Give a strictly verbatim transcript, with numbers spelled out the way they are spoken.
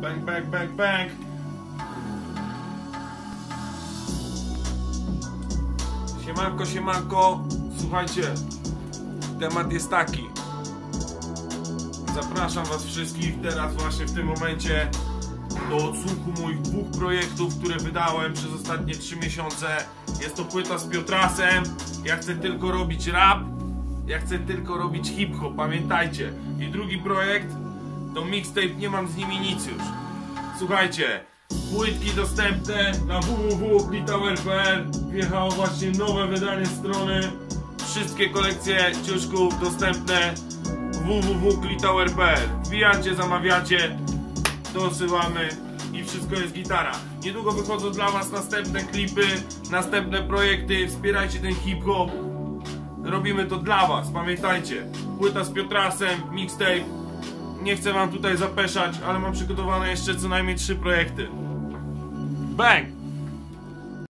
Bang, bang, bang, bang. Siemanko, siemanko. Słuchajcie, temat jest taki. Zapraszam was wszystkich teraz właśnie w tym momencie do odsłuchu moich dwóch projektów, które wydałem przez ostatnie trzy miesiące. Jest to płyta z Piotrasem. Ja chcę tylko robić rap. Ja chcę tylko robić hip-hop, pamiętajcie. I drugi projekt to mixtape, nie mam z nimi nic już. Słuchajcie, płytki dostępne na w w w kropka klitawear kropka p l. Wjechało właśnie nowe wydanie strony. Wszystkie kolekcje ciuszków dostępne w w w kropka klitawear kropka p l. Wbijacie, zamawiacie, dosyłamy i wszystko jest gitara. Niedługo wychodzą dla was następne klipy, następne projekty. Wspierajcie ten hip-hop. Robimy to dla was, pamiętajcie. Płyta z Piotrasem, mixtape. Nie chcę wam tutaj zapeszać, ale mam przygotowane jeszcze co najmniej trzy projekty. Bang!